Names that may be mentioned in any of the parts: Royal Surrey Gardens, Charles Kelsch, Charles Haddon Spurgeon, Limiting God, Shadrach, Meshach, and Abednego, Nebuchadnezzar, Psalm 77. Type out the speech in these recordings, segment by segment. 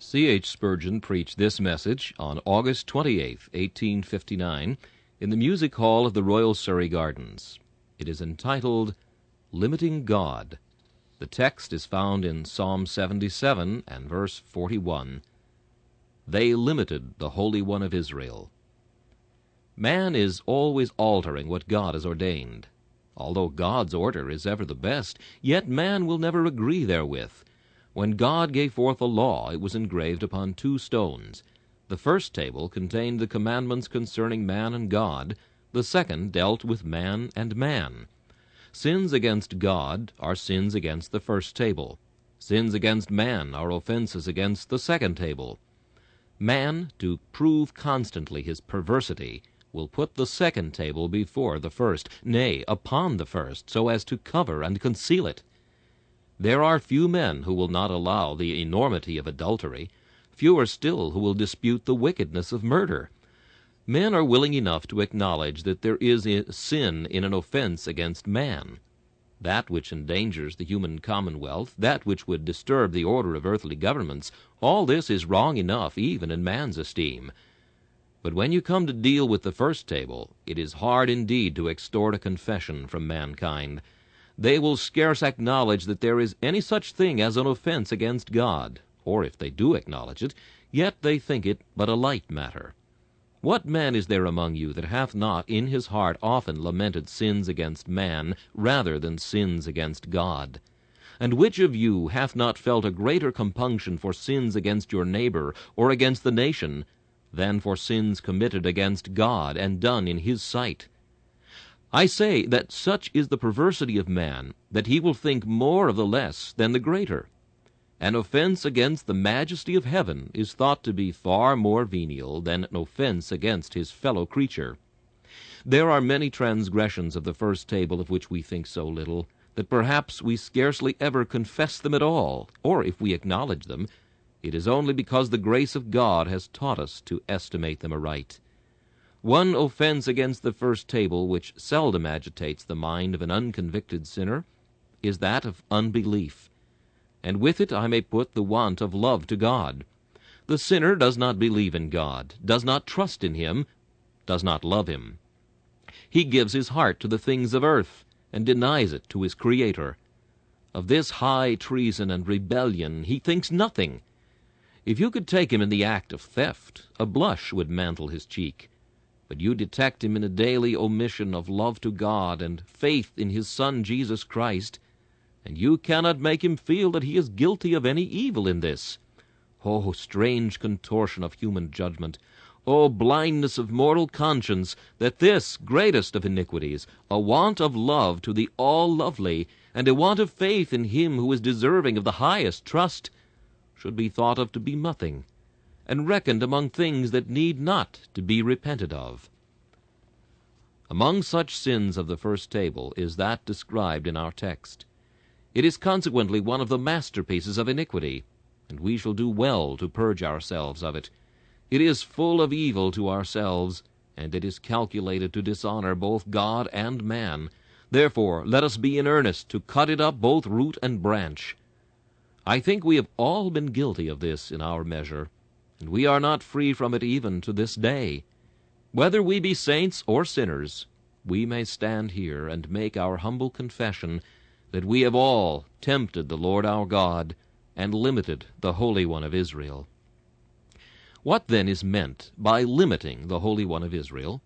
C.H. Spurgeon preached this message on August 28, 1859, in the Music Hall of the Royal Surrey Gardens. It is entitled, Limiting God. The text is found in Psalm 77 and verse 41. They limited the Holy One of Israel. Man is always altering what God has ordained. Although God's order is ever the best, yet man will never agree therewith. When God gave forth a law, it was engraved upon two stones. The first table contained the commandments concerning man and God. The second dealt with man and man. Sins against God are sins against the first table. Sins against man are offenses against the second table. Man, to prove constantly his perversity, will put the second table before the first, nay, upon the first, so as to cover and conceal it. There are few men who will not allow the enormity of adultery, fewer still who will dispute the wickedness of murder. Men are willing enough to acknowledge that there is a sin in an offense against man. That which endangers the human commonwealth, that which would disturb the order of earthly governments, all this is wrong enough even in man's esteem. But when you come to deal with the first table, it is hard indeed to extort a confession from mankind. They will scarce acknowledge that there is any such thing as an offense against God, or if they do acknowledge it, yet they think it but a light matter. What man is there among you that hath not in his heart often lamented sins against man rather than sins against God? And which of you hath not felt a greater compunction for sins against your neighbor or against the nation than for sins committed against God and done in his sight? I say that such is the perversity of man, that he will think more of the less than the greater. An offense against the majesty of heaven is thought to be far more venial than an offense against his fellow creature. There are many transgressions of the first table of which we think so little, that perhaps we scarcely ever confess them at all, or if we acknowledge them, it is only because the grace of God has taught us to estimate them aright. One offense against the first table which seldom agitates the mind of an unconvicted sinner is that of unbelief, and with it I may put the want of love to God. The sinner does not believe in God, does not trust in him, does not love him. He gives his heart to the things of earth, and denies it to his Creator. Of this high treason and rebellion he thinks nothing. If you could take him in the act of theft, a blush would mantle his cheek. But you detect him in a daily omission of love to God and faith in his Son Jesus Christ, and you cannot make him feel that he is guilty of any evil in this. Oh, strange contortion of human judgment! Oh, blindness of mortal conscience, that this greatest of iniquities, a want of love to the all-lovely, and a want of faith in him who is deserving of the highest trust, should be thought of to be nothing, and reckoned among things that need not to be repented of. Among such sins of the first table is that described in our text. It is consequently one of the masterpieces of iniquity, and we shall do well to purge ourselves of it. It is full of evil to ourselves, and it is calculated to dishonor both God and man. Therefore, let us be in earnest to cut it up both root and branch. I think we have all been guilty of this in our measure, and we are not free from it even to this day. Whether we be saints or sinners, we may stand here and make our humble confession that we have all tempted the Lord our God and limited the Holy One of Israel. What then is meant by limiting the Holy One of Israel?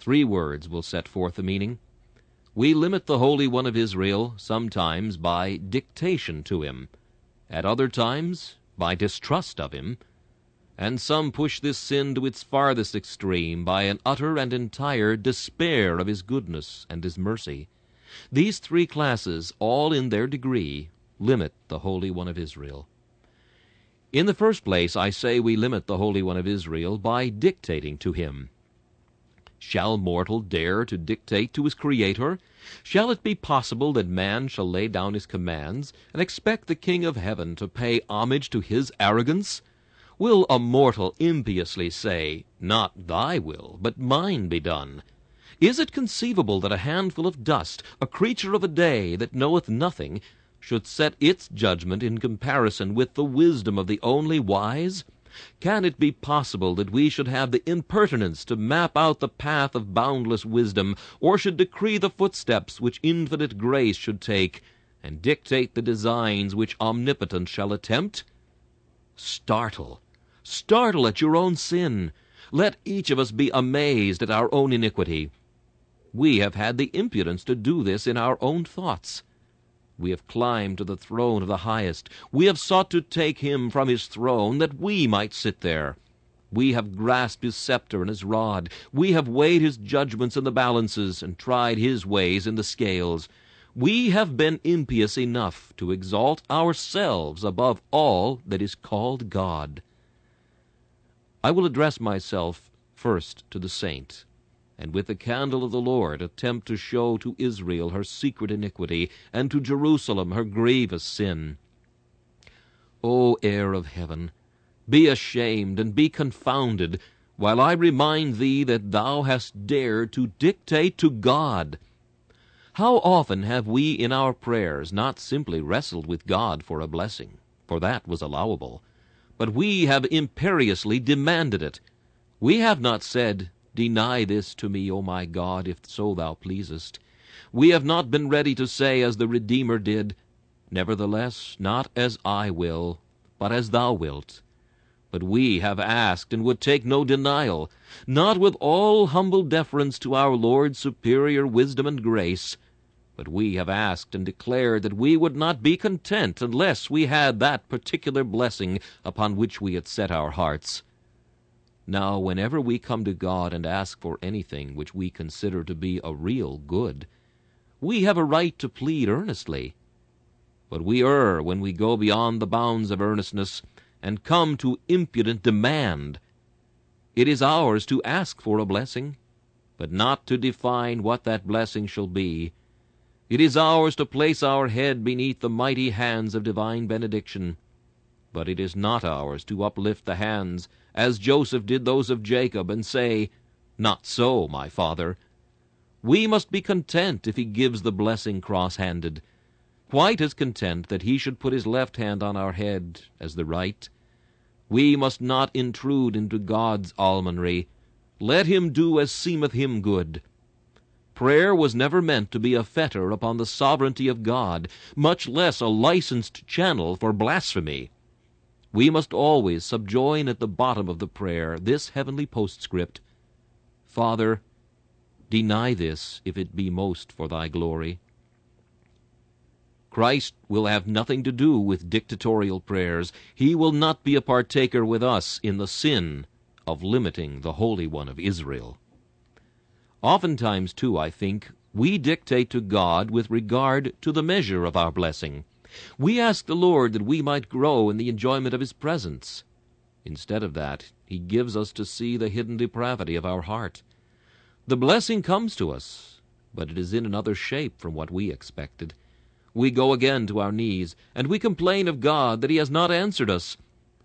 Three words will set forth the meaning. We limit the Holy One of Israel sometimes by dictation to him, at other times by distrust of him, and some push this sin to its farthest extreme by an utter and entire despair of his goodness and his mercy. These three classes, all in their degree, limit the Holy One of Israel. In the first place, I say we limit the Holy One of Israel by dictating to him. Shall mortal dare to dictate to his Creator? Shall it be possible that man shall lay down his commands and expect the King of Heaven to pay homage to his arrogance? Will a mortal impiously say, "Not thy will, but mine be done"? Is it conceivable that a handful of dust, a creature of a day that knoweth nothing, should set its judgment in comparison with the wisdom of the only wise? Can it be possible that we should have the impertinence to map out the path of boundless wisdom, or should decree the footsteps which infinite grace should take, and dictate the designs which omnipotence shall attempt? Startle! Startle at your own sin! Let each of us be amazed at our own iniquity. We have had the impudence to do this in our own thoughts. We have climbed to the throne of the highest. We have sought to take him from his throne that we might sit there. We have grasped his scepter and his rod. We have weighed his judgments in the balances and tried his ways in the scales. We have been impious enough to exalt ourselves above all that is called God. I will address myself first to the saint, and with the candle of the Lord attempt to show to Israel her secret iniquity, and to Jerusalem her grievous sin. O heir of heaven, be ashamed and be confounded, while I remind thee that thou hast dared to dictate to God. How often have we in our prayers not simply wrestled with God for a blessing, for that was allowable, but we have imperiously demanded it. We have not said, "Deny this to me, O my God, if so thou pleasest." We have not been ready to say, as the Redeemer did, "Nevertheless, not as I will, but as thou wilt." But we have asked and would take no denial, not with all humble deference to our Lord's superior wisdom and grace, but we have asked and declared that we would not be content unless we had that particular blessing upon which we had set our hearts. Now, whenever we come to God and ask for anything which we consider to be a real good, we have a right to plead earnestly. But we err when we go beyond the bounds of earnestness and come to impudent demand. It is ours to ask for a blessing, but not to define what that blessing shall be. It is ours to place our head beneath the mighty hands of divine benediction, but it is not ours to uplift the hands as Joseph did those of Jacob, and say, "Not so, my father." We must be content if he gives the blessing cross-handed, quite as content that he should put his left hand on our head as the right. We must not intrude into God's almonry. Let him do as seemeth him good. Prayer was never meant to be a fetter upon the sovereignty of God, much less a licensed channel for blasphemy. We must always subjoin at the bottom of the prayer this heavenly postscript: "Father, deny this if it be most for thy glory." Christ will have nothing to do with dictatorial prayers. He will not be a partaker with us in the sin of limiting the Holy One of Israel. Oftentimes, too, I think, we dictate to God with regard to the measure of our blessing. We ask the Lord that we might grow in the enjoyment of his presence. Instead of that, he gives us to see the hidden depravity of our heart. The blessing comes to us, but it is in another shape from what we expected. We go again to our knees, and we complain of God that he has not answered us,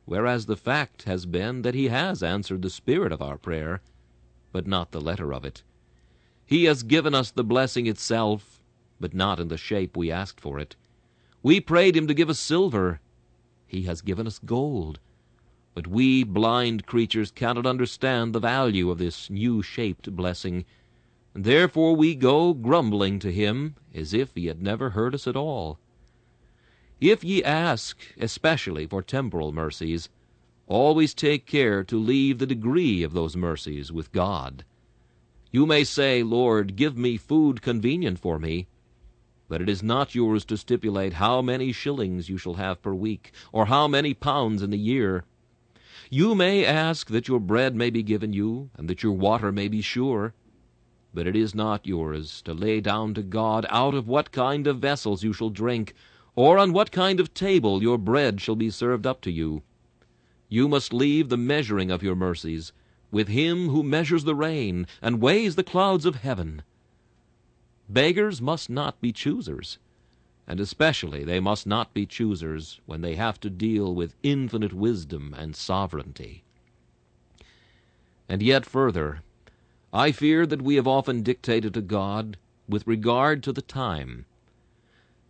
whereas the fact has been that he has answered the spirit of our prayer, but not the letter of it. He has given us the blessing itself, but not in the shape we asked for it. We prayed him to give us silver. He has given us gold. But we blind creatures cannot understand the value of this new-shaped blessing. Therefore we go grumbling to him as if he had never heard us at all. If ye ask, especially for temporal mercies, always take care to leave the degree of those mercies with God. You may say, "Lord, give me food convenient for me," but it is not yours to stipulate how many shillings you shall have per week, or how many pounds in the year. You may ask that your bread may be given you, and that your water may be sure, but it is not yours to lay down to God out of what kind of vessels you shall drink, or on what kind of table your bread shall be served up to you. You must leave the measuring of your mercies with him who measures the rain and weighs the clouds of heaven. Beggars must not be choosers, and especially they must not be choosers when they have to deal with infinite wisdom and sovereignty. And yet further, I fear that we have often dictated to God with regard to the time.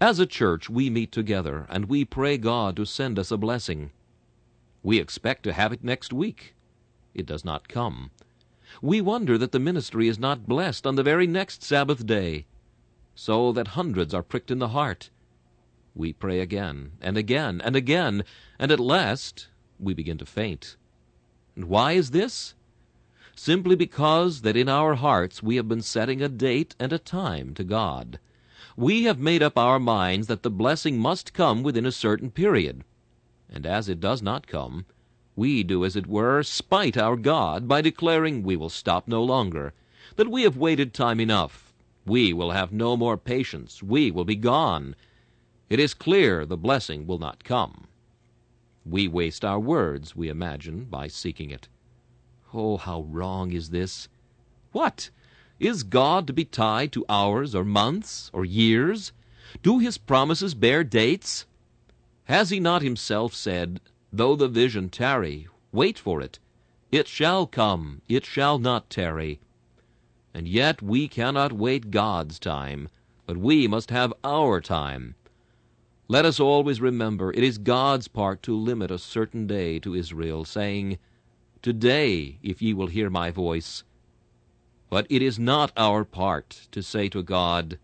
As a church, we meet together and we pray God to send us a blessing. We expect to have it next week. It does not come. We wonder that the ministry is not blessed on the very next Sabbath day, so that hundreds are pricked in the heart. We pray again and again and again, and at last we begin to faint. And why is this? Simply because that in our hearts we have been setting a date and a time to God. We have made up our minds that the blessing must come within a certain period, and as it does not come, we do, as it were, spite our God by declaring we will stop no longer, that we have waited time enough, we will have no more patience, we will be gone. It is clear the blessing will not come. We waste our words, we imagine, by seeking it. Oh, how wrong is this! What? Is God to be tied to hours or months or years? Do his promises bear dates? Has he not himself said, "Though the vision tarry, wait for it. It shall come, it shall not tarry"? And yet we cannot wait God's time, but we must have our time. Let us always remember it is God's part to limit a certain day to Israel, saying, "Today, if ye will hear my voice." But it is not our part to say to God,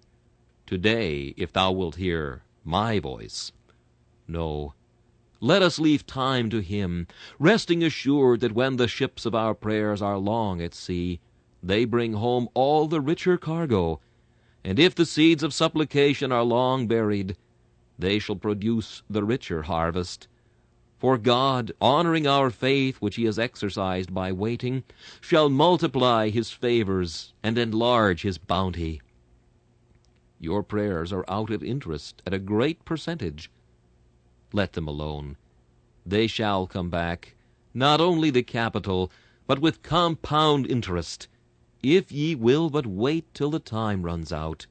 "Today, if thou wilt hear my voice." No, let us leave time to him, resting assured that when the ships of our prayers are long at sea, they bring home all the richer cargo, and if the seeds of supplication are long buried, they shall produce the richer harvest. For God, honoring our faith which he has exercised by waiting, shall multiply his favors and enlarge his bounty. Your prayers are out at interest at a great percentage. Let them alone. They shall come back, not only the capital, but with compound interest, if ye will but wait till the time runs out,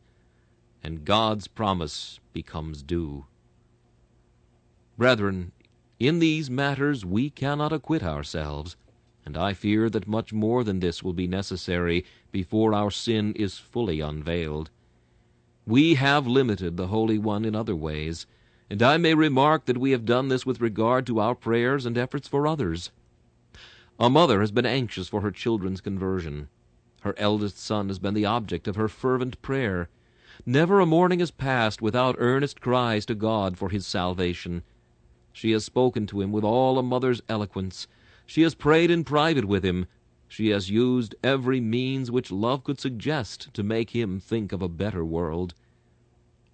and God's promise becomes due. Brethren, in these matters we cannot acquit ourselves, and I fear that much more than this will be necessary before our sin is fully unveiled. We have limited the Holy One in other ways, and I may remark that we have done this with regard to our prayers and efforts for others. A mother has been anxious for her children's conversion. Her eldest son has been the object of her fervent prayer. Never a morning has passed without earnest cries to God for his salvation. She has spoken to him with all a mother's eloquence. She has prayed in private with him. She has used every means which love could suggest to make him think of a better world.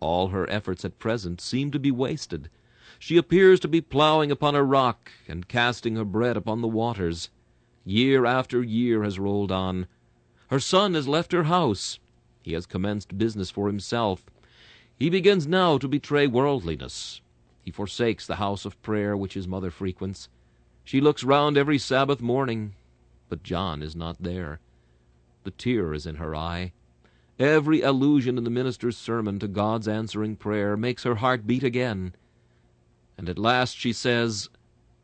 All her efforts at present seem to be wasted. She appears to be ploughing upon a rock and casting her bread upon the waters. Year after year has rolled on. Her son has left her house. He has commenced business for himself. He begins now to betray worldliness. He forsakes the house of prayer which his mother frequents. She looks round every Sabbath morning, but John is not there. The tear is in her eye. Every allusion in the minister's sermon to God's answering prayer makes her heart beat again. And at last she says,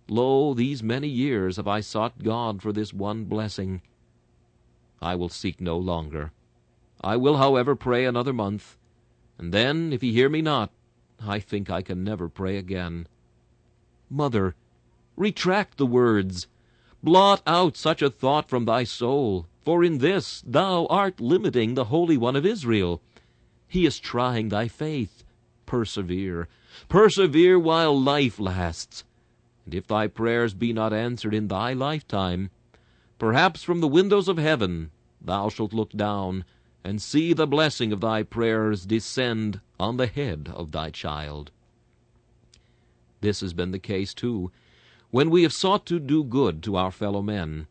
"Lo, these many years have I sought God for this one blessing. I will seek no longer. I will, however, pray another month, and then, if he hear me not, I think I can never pray again." Mother, retract the words. Blot out such a thought from thy soul, for in this thou art limiting the Holy One of Israel. He is trying thy faith. Persevere. Persevere while life lasts. And if thy prayers be not answered in thy lifetime, perhaps from the windows of heaven thou shalt look down and see the blessing of thy prayers descend on the head of thy child. This has been the case, too, when we have sought to do good to our fellow men.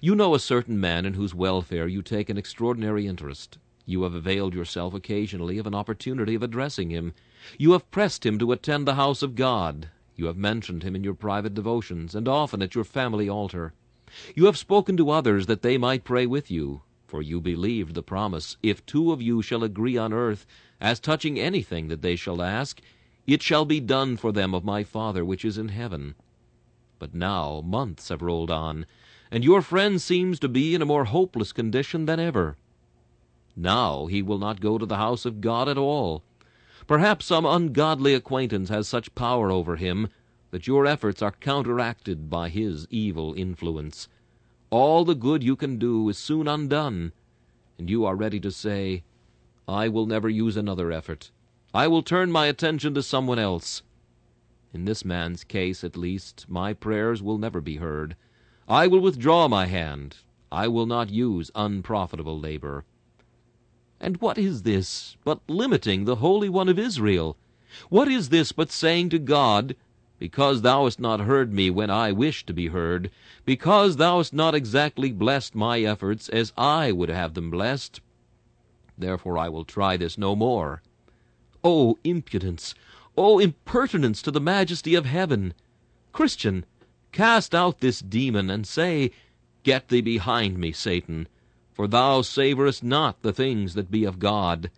You know a certain man in whose welfare you take an extraordinary interest. You have availed yourself occasionally of an opportunity of addressing him. You have pressed him to attend the house of God. You have mentioned him in your private devotions, and often at your family altar. You have spoken to others that they might pray with you, for you believed the promise, "If two of you shall agree on earth, as touching anything that they shall ask, it shall be done for them of my Father which is in heaven." But now months have rolled on, and your friend seems to be in a more hopeless condition than ever. Now he will not go to the house of God at all. Perhaps some ungodly acquaintance has such power over him that your efforts are counteracted by his evil influence. All the good you can do is soon undone, and you are ready to say, I will never use another effort. I will turn my attention to someone else. In this man's case, at least, my prayers will never be heard. I will withdraw my hand. I will not use unprofitable labor. And what is this but limiting the Holy One of Israel? What is this but saying to God, Because thou hast not heard me when I wished to be heard, because thou hast not exactly blessed my efforts as I would have them blessed, therefore I will try this no more. O impudence! O impertinence to the majesty of heaven! Christian, cast out this demon, and say, Get thee behind me, Satan, for thou savourest not the things that be of God.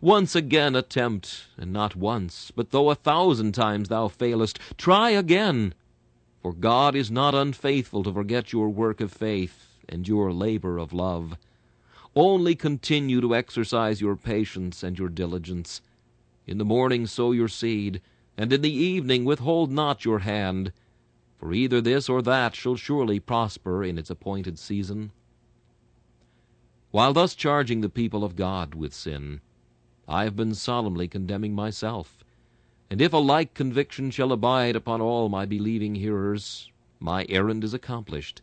Once again attempt, and not once, but though 1,000 times thou failest, try again. For God is not unfaithful to forget your work of faith and your labour of love. Only continue to exercise your patience and your diligence. In the morning sow your seed, and in the evening withhold not your hand, for either this or that shall surely prosper in its appointed season. While thus charging the people of God with sin, I have been solemnly condemning myself, and if a like conviction shall abide upon all my believing hearers, my errand is accomplished.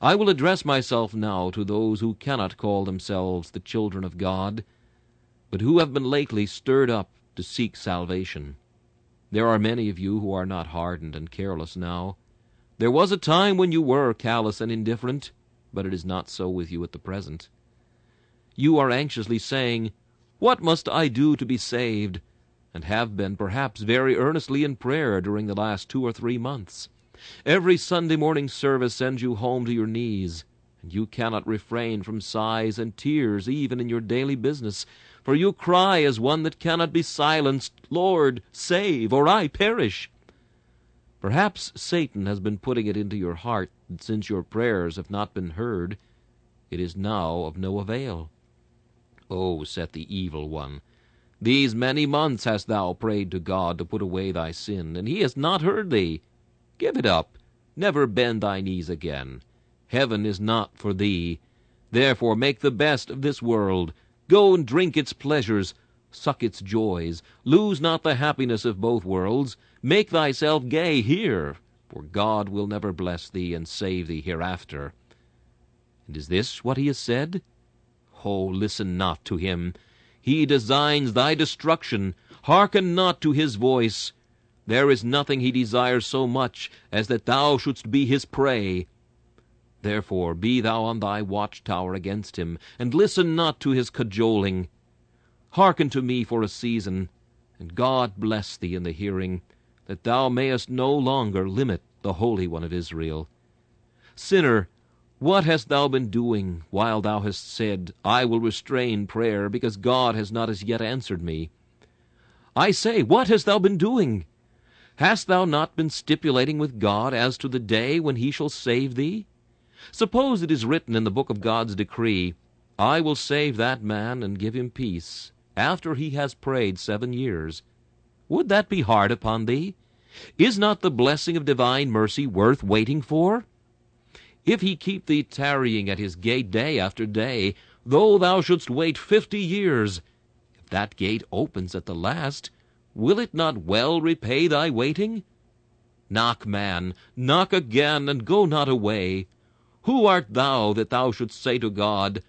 I will address myself now to those who cannot call themselves the children of God, but who have been lately stirred up to seek salvation. There are many of you who are not hardened and careless now. There was a time when you were callous and indifferent, but it is not so with you at the present. You are anxiously saying, What must I do to be saved? And have been perhaps very earnestly in prayer during the last 2 or 3 months. Every Sunday morning service sends you home to your knees, and you cannot refrain from sighs and tears even in your daily business, for you cry as one that cannot be silenced, Lord, save, or I perish. Perhaps Satan has been putting it into your heart that since your prayers have not been heard, it is now of no avail. Oh, said the evil one, these many months hast thou prayed to God to put away thy sin, and he has not heard thee. Give it up, never bend thy knees again. Heaven is not for thee. Therefore make the best of this world. Go and drink its pleasures, suck its joys, lose not the happiness of both worlds, make thyself gay here, for God will never bless thee and save thee hereafter. And is this what he has said? Oh, listen not to him. He designs thy destruction. Hearken not to his voice. There is nothing he desires so much as that thou shouldst be his prey. Therefore be thou on thy watchtower against him, and listen not to his cajoling. Hearken to me for a season, and God bless thee in the hearing, that thou mayest no longer limit the Holy One of Israel. Sinner, what hast thou been doing while thou hast said, I will restrain prayer, because God has not as yet answered me? I say, what hast thou been doing? Hast thou not been stipulating with God as to the day when he shall save thee? Suppose it is written in the book of God's decree, I will save that man and give him peace, after he has prayed 7 years. Would that be hard upon thee? Is not the blessing of divine mercy worth waiting for? If he keep thee tarrying at his gate day after day, though thou shouldst wait 50 years, if that gate opens at the last, will it not well repay thy waiting? Knock, man, knock again, and go not away. Who art thou that thou shouldst say to God,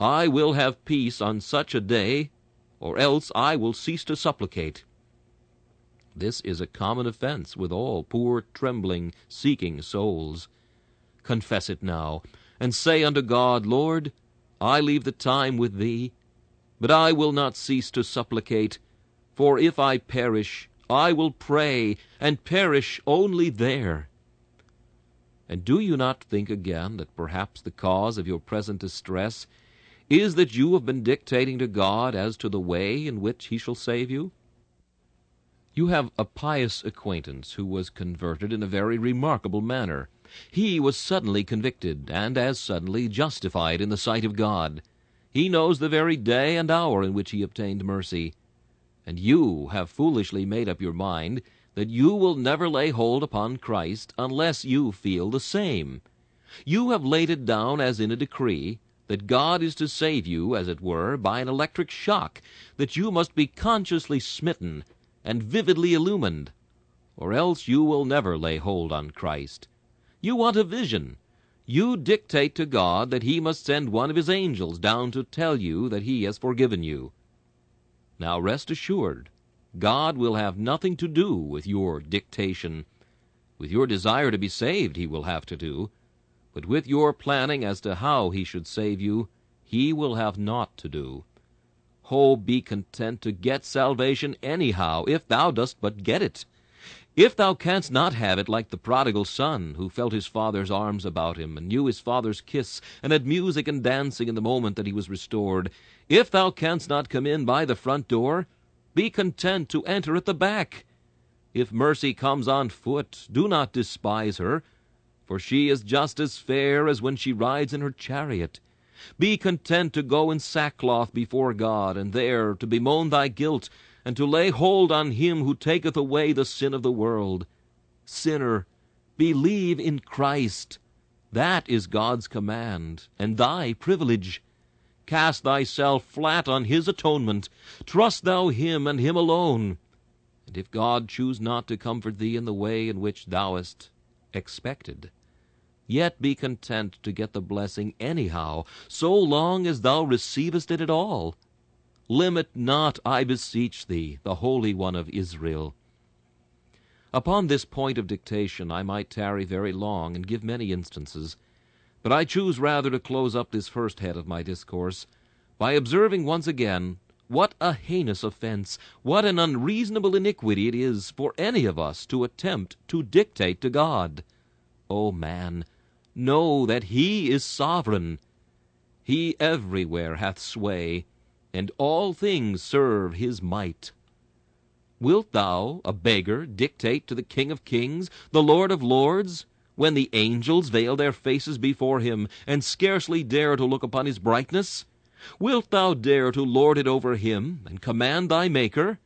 I will have peace on such a day, or else I will cease to supplicate? This is a common offense with all poor, trembling, seeking souls. Confess it now, and say unto God, Lord, I leave the time with thee, but I will not cease to supplicate, for if I perish, I will pray, and perish only there. And do you not think again that perhaps the cause of your present distress is that you have been dictating to God as to the way in which he shall save you? You have a pious acquaintance who was converted in a very remarkable manner. He was suddenly convicted, and as suddenly justified in the sight of God. He knows the very day and hour in which he obtained mercy. and you have foolishly made up your mind that you will never lay hold upon Christ unless you feel the same. You have laid it down as in a decree that God is to save you, as it were, by an electric shock, that you must be consciously smitten and vividly illumined, or else you will never lay hold on Christ. You want a vision. You dictate to God that he must send one of his angels down to tell you that he has forgiven you. Now rest assured, God will have nothing to do with your dictation. With your desire to be saved, he will have to do, but with your planning as to how he should save you, he will have naught to do. Oh, be content to get salvation anyhow, if thou dost but get it. If thou canst not have it like the prodigal son, who felt his father's arms about him, and knew his father's kiss, and had music and dancing in the moment that he was restored, if thou canst not come in by the front door, be content to enter at the back. If mercy comes on foot, do not despise her, for she is just as fair as when she rides in her chariot. Be content to go in sackcloth before God, and there to bemoan thy guilt, and to lay hold on him who taketh away the sin of the world. Sinner, believe in Christ. That is God's command, and thy privilege. Cast thyself flat on his atonement. Trust thou him, and him alone. And if God choose not to comfort thee in the way in which thou hast expected, yet be content to get the blessing anyhow, so long as thou receivest it at all. Limit not, I beseech thee, the Holy One of Israel. Upon this point of dictation I might tarry very long and give many instances, but I choose rather to close up this first head of my discourse by observing once again what a heinous offense, what an unreasonable iniquity it is for any of us to attempt to dictate to God. O man, know that he is sovereign. He everywhere hath sway, and all things serve his might. Wilt thou, a beggar, dictate to the King of Kings, the Lord of Lords, when the angels veil their faces before him, and scarcely dare to look upon his brightness? Wilt thou dare to lord it over him, and command thy Maker?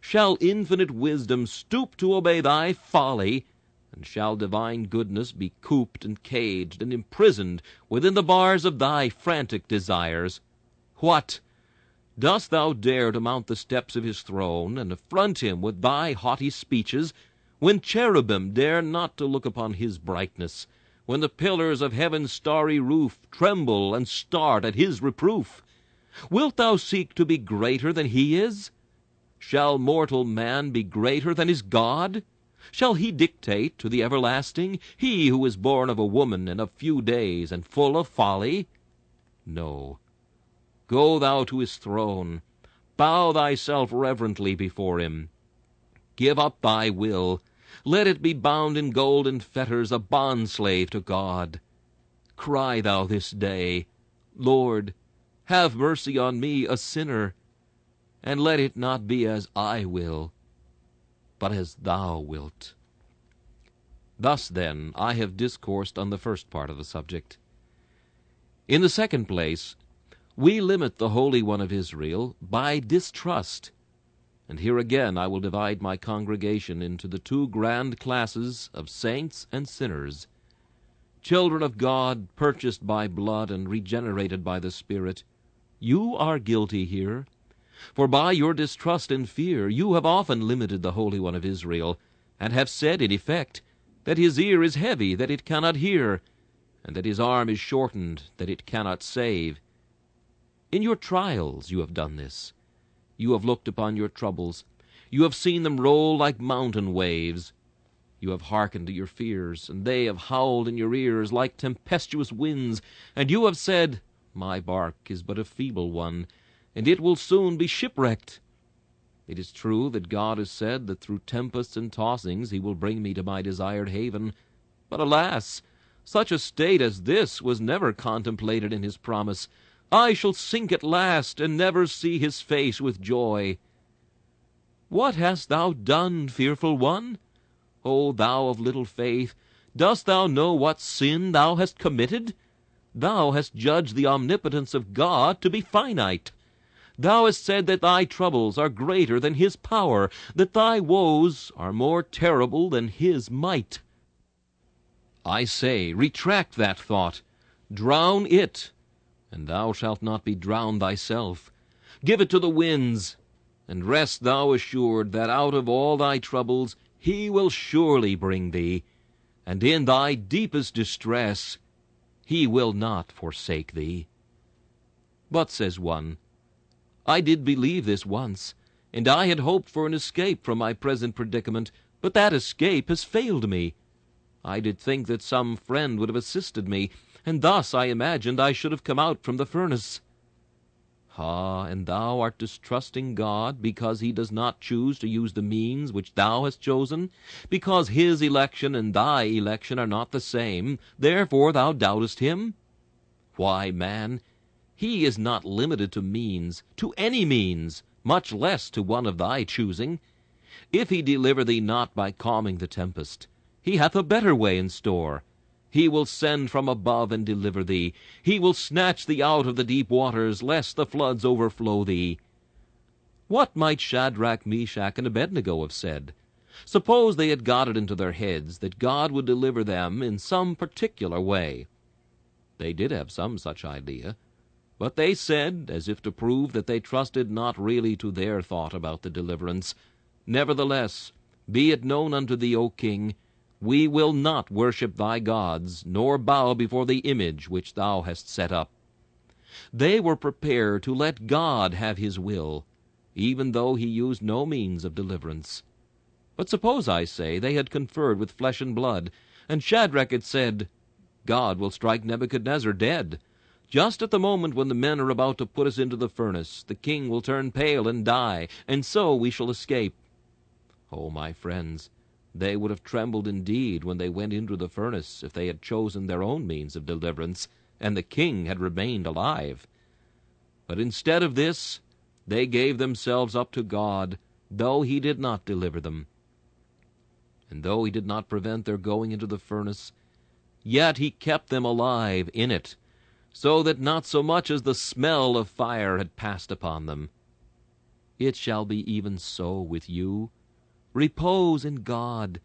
Shall infinite wisdom stoop to obey thy folly? And shall divine goodness be cooped and caged and imprisoned within the bars of thy frantic desires? What? Dost thou dare to mount the steps of his throne and affront him with thy haughty speeches, when cherubim dare not to look upon his brightness, when the pillars of heaven's starry roof tremble and start at his reproof? Wilt thou seek to be greater than he is? Shall mortal man be greater than his God? Shall he dictate to the everlasting, he who is born of a woman and of few days and full of folly? No. Go thou to his throne. Bow thyself reverently before him. Give up thy will. Let it be bound in golden fetters, a bondslave to God. Cry thou this day, Lord, have mercy on me, a sinner, and let it not be as I will, but as thou wilt. Thus, then, I have discoursed on the first part of the subject. In the second place, we limit the Holy One of Israel by distrust. And here again I will divide my congregation into the two grand classes of saints and sinners, children of God purchased by blood and regenerated by the Spirit. You are guilty here, for by your distrust and fear you have often limited the Holy One of Israel, and have said, in effect, that his ear is heavy, that it cannot hear, and that his arm is shortened, that it cannot save. In your trials you have done this. You have looked upon your troubles. You have seen them roll like mountain waves. You have hearkened to your fears, and they have howled in your ears like tempestuous winds, and you have said, "My bark is but a feeble one, and it will soon be shipwrecked." It is true that God has said that through tempests and tossings he will bring me to my desired haven. But alas, such a state as this was never contemplated in his promise. I shall sink at last, and never see his face with joy. What hast thou done, fearful one? O thou of little faith, dost thou know what sin thou hast committed? Thou hast judged the omnipotence of God to be finite. Thou hast said that thy troubles are greater than his power, that thy woes are more terrible than his might. I say, retract that thought, drown it, and thou shalt not be drowned thyself. Give it to the winds, and rest thou assured that out of all thy troubles he will surely bring thee, and in thy deepest distress he will not forsake thee. But, says one, I did believe this once, and I had hoped for an escape from my present predicament, but that escape has failed me. I did think that some friend would have assisted me, and thus I imagined I should have come out from the furnace. Ah, and thou art distrusting God because he does not choose to use the means which thou hast chosen, because his election and thy election are not the same, therefore thou doubtest him? Why, man, he is not limited to means, to any means, much less to one of thy choosing. If he deliver thee not by calming the tempest, he hath a better way in store. He will send from above and deliver thee. He will snatch thee out of the deep waters, lest the floods overflow thee. What might Shadrach, Meshach, and Abednego have said? Suppose they had got it into their heads that God would deliver them in some particular way. They did have some such idea. But they said, as if to prove that they trusted not really to their thought about the deliverance, Nevertheless, be it known unto thee, O king, we will not worship thy gods, nor bow before the image which thou hast set up. They were prepared to let God have his will, even though he used no means of deliverance. But suppose, I say, they had conferred with flesh and blood, and Shadrach had said, God will strike Nebuchadnezzar dead. Just at the moment when the men are about to put us into the furnace, the king will turn pale and die, and so we shall escape. Oh, my friends, they would have trembled indeed when they went into the furnace if they had chosen their own means of deliverance, and the king had remained alive. But instead of this, they gave themselves up to God, though he did not deliver them. And though he did not prevent their going into the furnace, yet he kept them alive in it, so that not so much as the smell of fire had passed upon them. It shall be even so with you. Repose in God.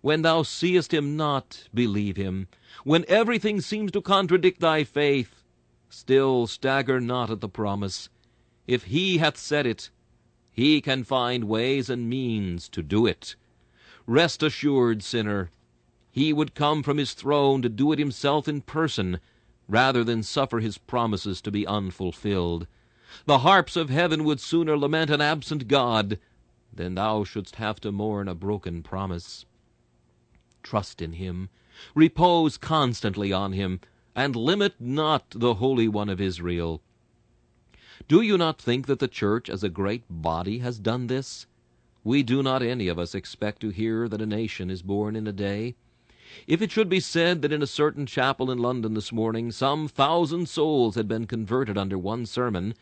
When thou seest him not, believe him. When everything seems to contradict thy faith, still stagger not at the promise. If he hath said it, he can find ways and means to do it. Rest assured, sinner, he would come from his throne to do it himself in person, rather than suffer his promises to be unfulfilled. The harps of heaven would sooner lament an absent God than thou shouldst have to mourn a broken promise. Trust in him, repose constantly on him, and limit not the Holy One of Israel. Do you not think that the church as a great body has done this? We do not any of us expect to hear that a nation is born in a day. If it should be said that in a certain chapel in London this morning some 1,000 souls had been converted under one sermon,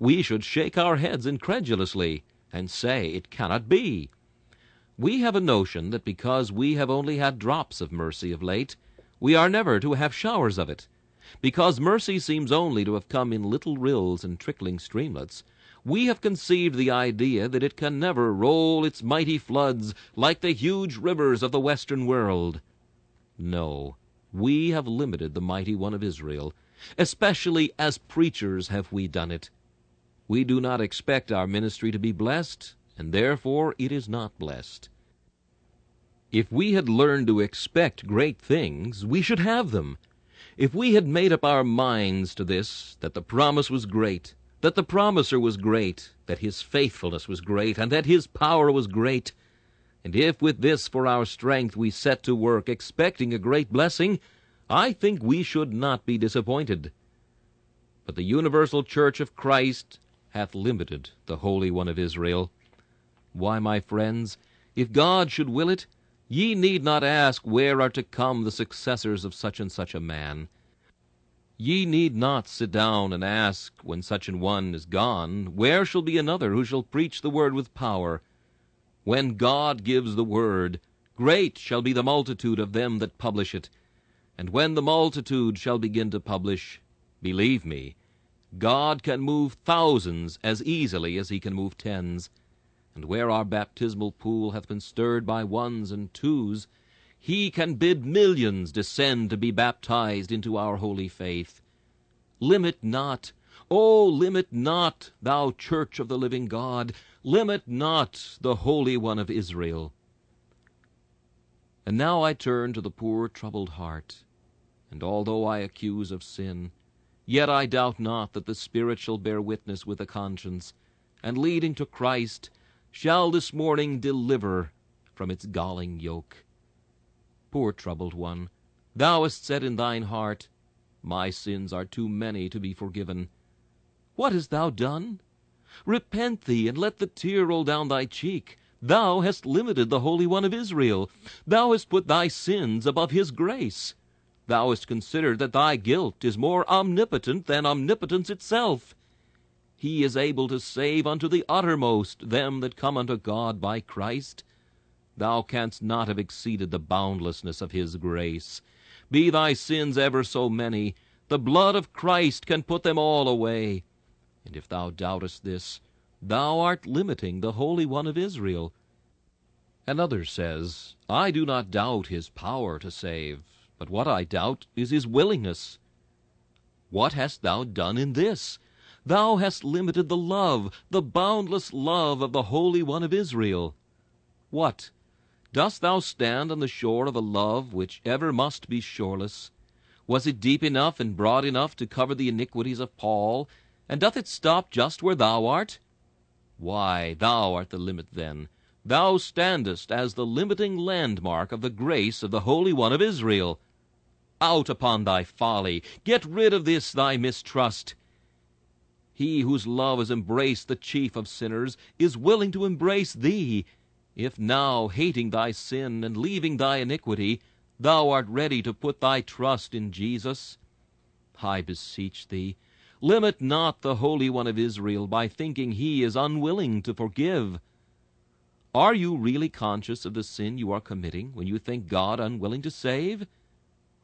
we should shake our heads incredulously and say it cannot be. We have a notion that because we have only had drops of mercy of late, we are never to have showers of it. Because mercy seems only to have come in little rills and trickling streamlets, we have conceived the idea that it can never roll its mighty floods like the huge rivers of the Western world. No, we have limited the Mighty One of Israel. Especially as preachers have we done it. We do not expect our ministry to be blessed, and therefore it is not blessed. If we had learned to expect great things, we should have them. If we had made up our minds to this, that the promise was great, that the promiser was great, that his faithfulness was great, and that his power was great, and if with this for our strength we set to work, expecting a great blessing, I think we should not be disappointed. But the universal church of Christ hath limited the Holy One of Israel. Why, my friends, if God should will it, ye need not ask where are to come the successors of such and such a man. Ye need not sit down and ask, when such an one is gone, where shall be another who shall preach the word with power? When God gives the word, great shall be the multitude of them that publish it. And when the multitude shall begin to publish, believe me, God can move thousands as easily as he can move tens. And where our baptismal pool hath been stirred by ones and twos, he can bid millions descend to be baptized into our holy faith. Limit not, oh, limit not, thou church of the living God, limit not the Holy One of Israel. And now I turn to the poor troubled heart, and although I accuse of sin, yet I doubt not that the Spirit shall bear witness with the conscience, and leading to Christ, shall this morning deliver from its galling yoke. Poor troubled one, thou hast said in thine heart, My sins are too many to be forgiven. What hast thou done? Repent thee, and let the tear roll down thy cheek. Thou hast limited the Holy One of Israel. Thou hast put thy sins above his grace. Thou hast considered that thy guilt is more omnipotent than omnipotence itself. He is able to save unto the uttermost them that come unto God by Christ. Thou canst not have exceeded the boundlessness of his grace. Be thy sins ever so many, the blood of Christ can put them all away. And if thou doubtest this, thou art limiting the Holy One of Israel. Another says, I do not doubt his power to save, but what I doubt is his willingness. What hast thou done in this? Thou hast limited the love, the boundless love of the Holy One of Israel. What? Dost thou stand on the shore of a love which ever must be shoreless? Was it deep enough and broad enough to cover the iniquities of Paul, and doth it stop just where thou art? Why, thou art the limit then. Thou standest as the limiting landmark of the grace of the Holy One of Israel. Out upon thy folly! Get rid of this thy mistrust! He whose love has embraced the chief of sinners is willing to embrace thee. If now, hating thy sin and leaving thy iniquity, thou art ready to put thy trust in Jesus, I beseech thee, limit not the Holy One of Israel by thinking he is unwilling to forgive. Are you really conscious of the sin you are committing when you think God unwilling to save?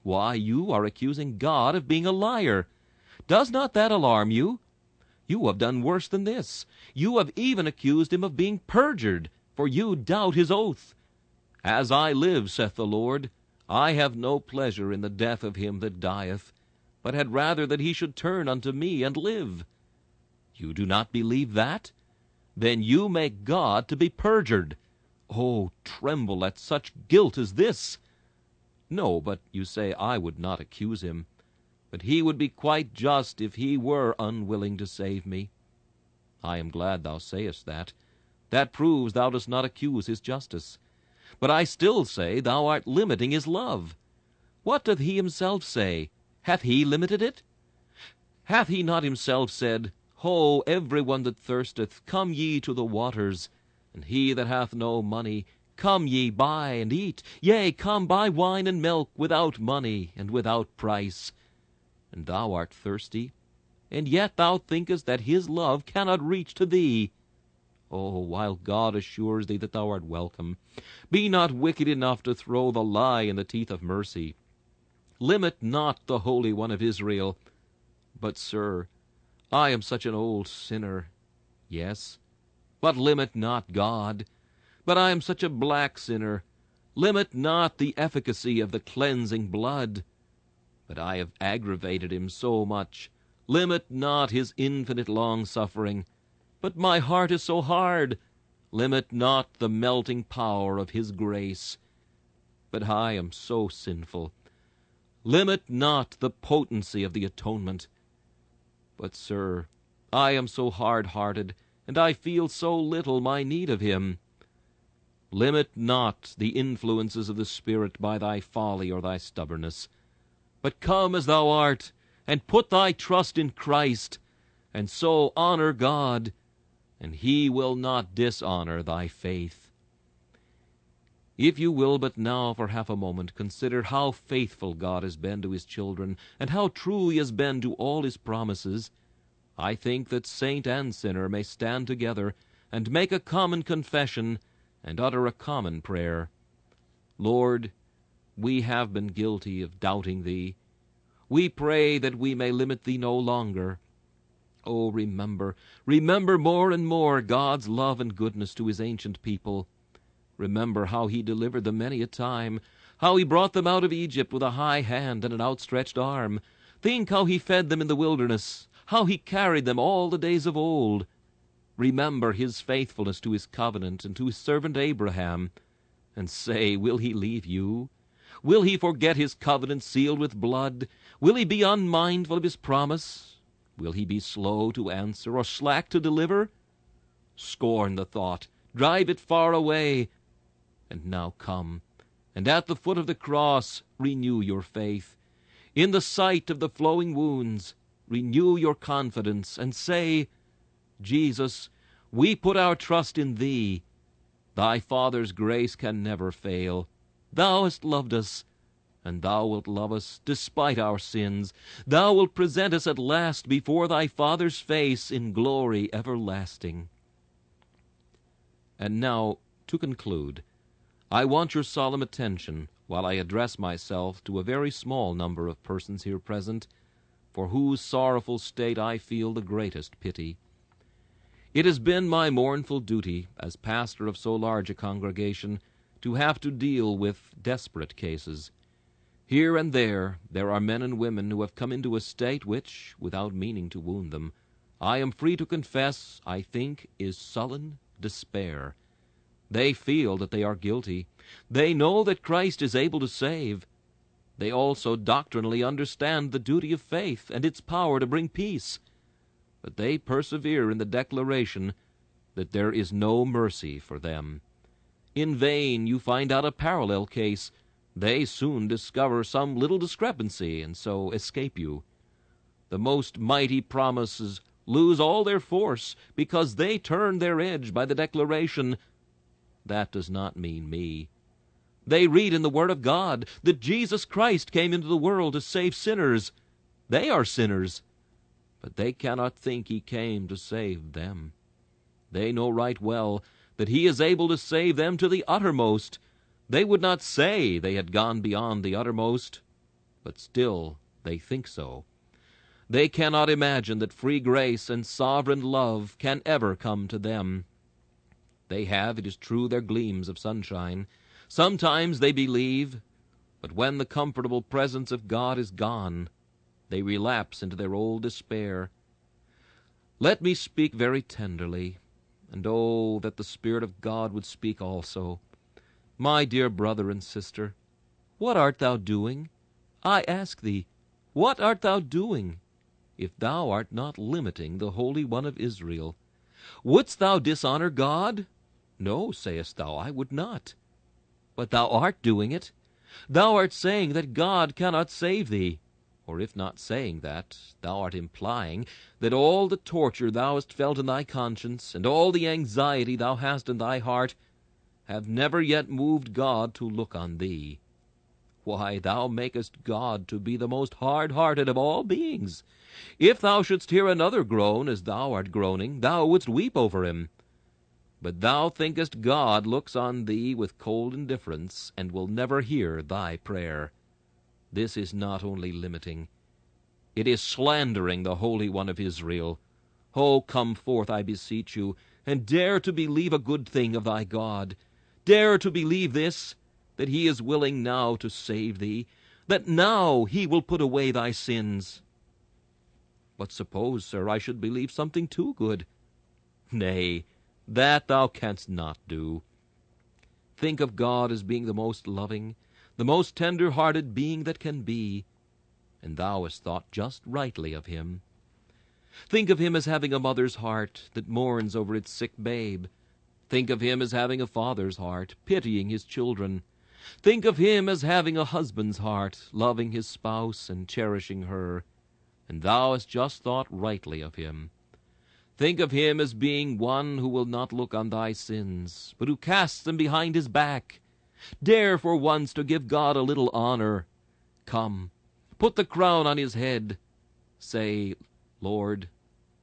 Why, you are accusing God of being a liar. Does not that alarm you? You have done worse than this. You have even accused him of being perjured, for you doubt his oath. As I live, saith the Lord, I have no pleasure in the death of him that dieth, but had rather that he should turn unto me and live. You do not believe that? Then you make God to be perjured. Oh, tremble at such guilt as this! No, but you say I would not accuse him. But he would be quite just if he were unwilling to save me. I am glad thou sayest that. That proves thou dost not accuse his justice. But I still say thou art limiting his love. What doth he himself say? Hath he limited it? Hath he not himself said, Ho, every one that thirsteth, come ye to the waters, and he that hath no money, come ye buy and eat, yea, come buy wine and milk without money and without price. And thou art thirsty, and yet thou thinkest that his love cannot reach to thee. Oh, while God assures thee that thou art welcome, be not wicked enough to throw the lie in the teeth of mercy. Limit not the Holy One of Israel. But, sir, I am such an old sinner. Yes, but limit not God. But I am such a black sinner. Limit not the efficacy of the cleansing blood. But I have aggravated him so much. Limit not his infinite long-suffering. But my heart is so hard. Limit not the melting power of his grace. But I am so sinful. Limit not the potency of the atonement. But, sir, I am so hard-hearted, and I feel so little my need of him. Limit not the influences of the Spirit by thy folly or thy stubbornness. But come as thou art, and put thy trust in Christ, and so honor God, and he will not dishonor thy faith. If you will but now for half a moment consider how faithful God has been to his children, and how true he has been to all his promises, I think that saint and sinner may stand together, and make a common confession, and utter a common prayer. Lord, we have been guilty of doubting thee. We pray that we may limit thee no longer. Oh, remember more and more God's love and goodness to his ancient people. Remember how he delivered them many a time, how he brought them out of Egypt with a high hand and an outstretched arm. Think how he fed them in the wilderness, how he carried them all the days of old. Remember his faithfulness to his covenant and to his servant Abraham, and say, will he leave you? Will he forget his covenant sealed with blood? Will he be unmindful of his promise? Will he be slow to answer or slack to deliver? Scorn the thought, drive it far away. And now come, and at the foot of the cross renew your faith. In the sight of the flowing wounds renew your confidence and say, Jesus, we put our trust in thee. Thy Father's grace can never fail. Thou hast loved us, and thou wilt love us despite our sins. Thou wilt present us at last before thy Father's face in glory everlasting. And now, to conclude, I want your solemn attention while I address myself to a very small number of persons here present, for whose sorrowful state I feel the greatest pity. It has been my mournful duty, as pastor of so large a congregation, to have to deal with desperate cases. Here and there are men and women who have come into a state which, without meaning to wound them, I am free to confess, I think, is sullen despair. They feel that they are guilty. They know that Christ is able to save. They also doctrinally understand the duty of faith and its power to bring peace. But they persevere in the declaration that there is no mercy for them. In vain you find out a parallel case. They soon discover some little discrepancy, and so escape you. The most mighty promises lose all their force because they turn their edge by the declaration, "That does not mean me." They read in the Word of God that Jesus Christ came into the world to save sinners. They are sinners, but they cannot think he came to save them. They know right well that he is able to save them to the uttermost. They would not say they had gone beyond the uttermost, but still they think so. They cannot imagine that free grace and sovereign love can ever come to them. They have, it is true, their gleams of sunshine. Sometimes they believe, but when the comfortable presence of God is gone, they relapse into their old despair. Let me speak very tenderly, and oh, that the Spirit of God would speak also. My dear brother and sister, what art thou doing? I ask thee, what art thou doing, if thou art not limiting the Holy One of Israel? Wouldst thou dishonor God? No, sayest thou, I would not. But thou art doing it. Thou art saying that God cannot save thee. Or if not saying that, thou art implying that all the torture thou hast felt in thy conscience, and all the anxiety thou hast in thy heart, have never yet moved God to look on thee. Why, thou makest God to be the most hard-hearted of all beings. If thou shouldst hear another groan as thou art groaning, thou wouldst weep over him. But thou thinkest God looks on thee with cold indifference, and will never hear thy prayer. This is not only limiting, it is slandering the Holy One of Israel. Oh, come forth, I beseech you, and dare to believe a good thing of thy God. Dare to believe this, that he is willing now to save thee, that now he will put away thy sins. But suppose, sir, I should believe something too good? Nay, that thou canst not do. Think of God as being the most loving, the most tender-hearted being that can be, and thou hast thought just rightly of him. Think of him as having a mother's heart that mourns over its sick babe. Think of him as having a father's heart, pitying his children. Think of him as having a husband's heart, loving his spouse and cherishing her, and thou hast just thought rightly of him. Think of him as being one who will not look on thy sins, but who casts them behind his back. Dare for once to give God a little honor. Come, put the crown on his head. Say, Lord,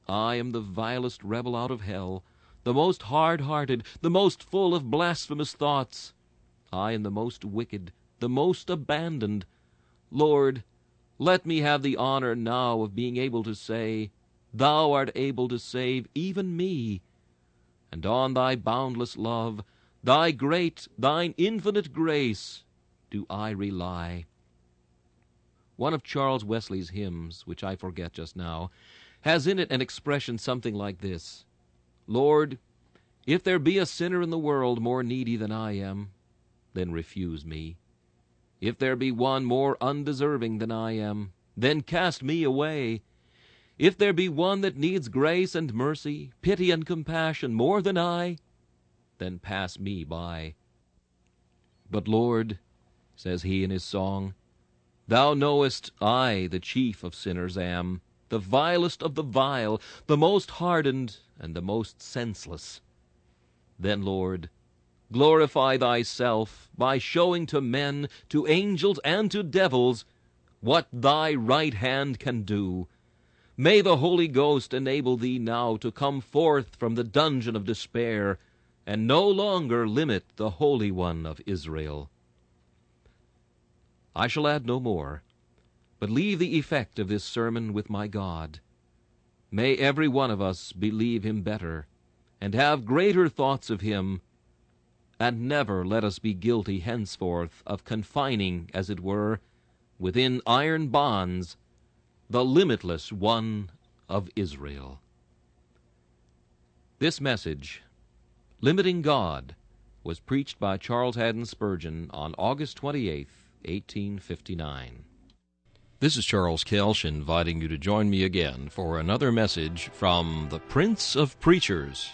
I am the vilest rebel out of hell, the most hard-hearted, the most full of blasphemous thoughts. I am the most wicked, the most abandoned. Lord, let me have the honor now of being able to say, thou art able to save even me, and on thy boundless love, thy great, thine infinite grace, do I rely. One of Charles Wesley's hymns, which I forget just now, has in it an expression something like this: Lord, if there be a sinner in the world more needy than I am, then refuse me. If there be one more undeserving than I am, then cast me away. If there be one that needs grace and mercy, pity and compassion more than I, then pass me by. But Lord, says he in his song, thou knowest I the chief of sinners am, the vilest of the vile, the most hardened and the most senseless. Then, Lord, glorify thyself by showing to men, to angels, and to devils what thy right hand can do. May the Holy Ghost enable thee now to come forth from the dungeon of despair, and no longer limit the Holy One of Israel. I shall add no more, but leave the effect of this sermon with my God. May every one of us believe him better, and have greater thoughts of him, and never let us be guilty henceforth of confining, as it were, within iron bonds, the limitless One of Israel. This message, Limiting God, was preached by Charles Haddon Spurgeon on August 28, 1859. This is Charles Kelsch inviting you to join me again for another message from the Prince of Preachers.